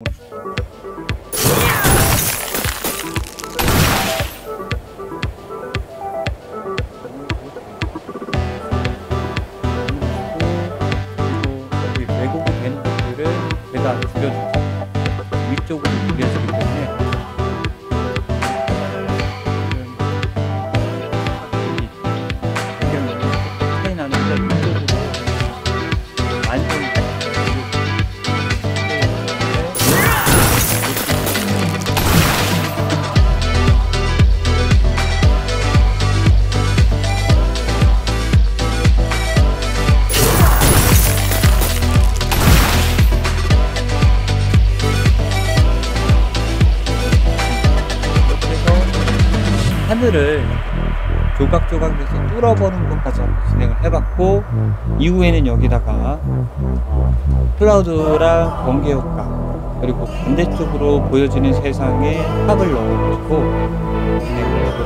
여기 왜곡이 된 것들을 배가 줄여주고 위쪽으로 줄여주기 때문에 하늘을 조각조각 해서 뚫어보는 것까지 한번 진행을 해봤고, 이후에는 여기다가 클라우드랑 번개 효과, 그리고 반대쪽으로 보여지는 세상에 탑을 넣어가지고 진행을 해봤습니다.